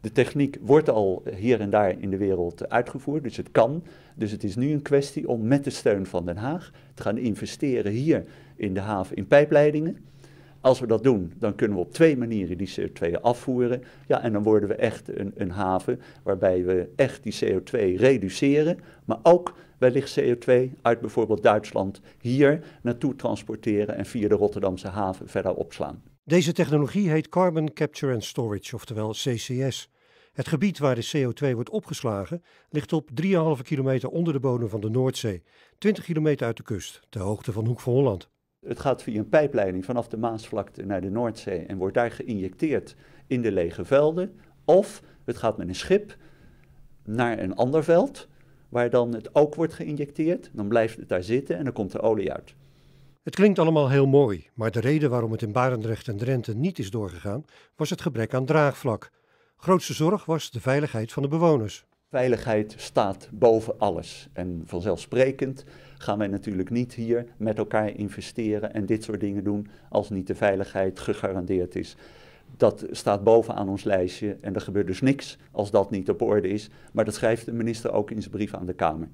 De techniek wordt al hier en daar in de wereld uitgevoerd, dus het kan. Dus het is nu een kwestie om met de steun van Den Haag te gaan investeren hier in de haven in pijpleidingen. Als we dat doen, dan kunnen we op twee manieren die CO2 afvoeren. Ja, en dan worden we echt een haven waarbij we echt die CO2 reduceren, maar ook wellicht CO2 uit bijvoorbeeld Duitsland hier naartoe transporteren en via de Rotterdamse haven verder opslaan. Deze technologie heet Carbon Capture and Storage, oftewel CCS. Het gebied waar de CO2 wordt opgeslagen ligt op 3,5 kilometer onder de bodem van de Noordzee, 20 kilometer uit de kust, ter hoogte van Hoek van Holland. Het gaat via een pijpleiding vanaf de Maasvlakte naar de Noordzee en wordt daar geïnjecteerd in de lege velden. Of het gaat met een schip naar een ander veld, waar dan het ook wordt geïnjecteerd. Dan blijft het daar zitten en dan komt de olie uit. Het klinkt allemaal heel mooi, maar de reden waarom het in Barendrecht en Drenthe niet is doorgegaan, was het gebrek aan draagvlak. Grootste zorg was de veiligheid van de bewoners. Veiligheid staat boven alles. En vanzelfsprekend gaan wij natuurlijk niet hier met elkaar investeren en dit soort dingen doen als niet de veiligheid gegarandeerd is. Dat staat bovenaan ons lijstje en er gebeurt dus niks als dat niet op orde is. Maar dat schrijft de minister ook in zijn brief aan de Kamer.